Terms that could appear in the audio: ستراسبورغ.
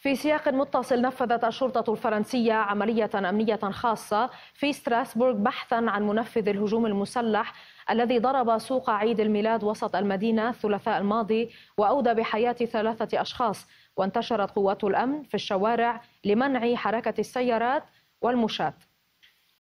في سياق متصل، نفذت الشرطة الفرنسية عملية أمنية خاصة في ستراسبورغ بحثا عن منفذ الهجوم المسلح الذي ضرب سوق عيد الميلاد وسط المدينة الثلاثاء الماضي وأودى بحياة 3 أشخاص. وانتشرت قوات الأمن في الشوارع لمنع حركة السيارات والمشاة.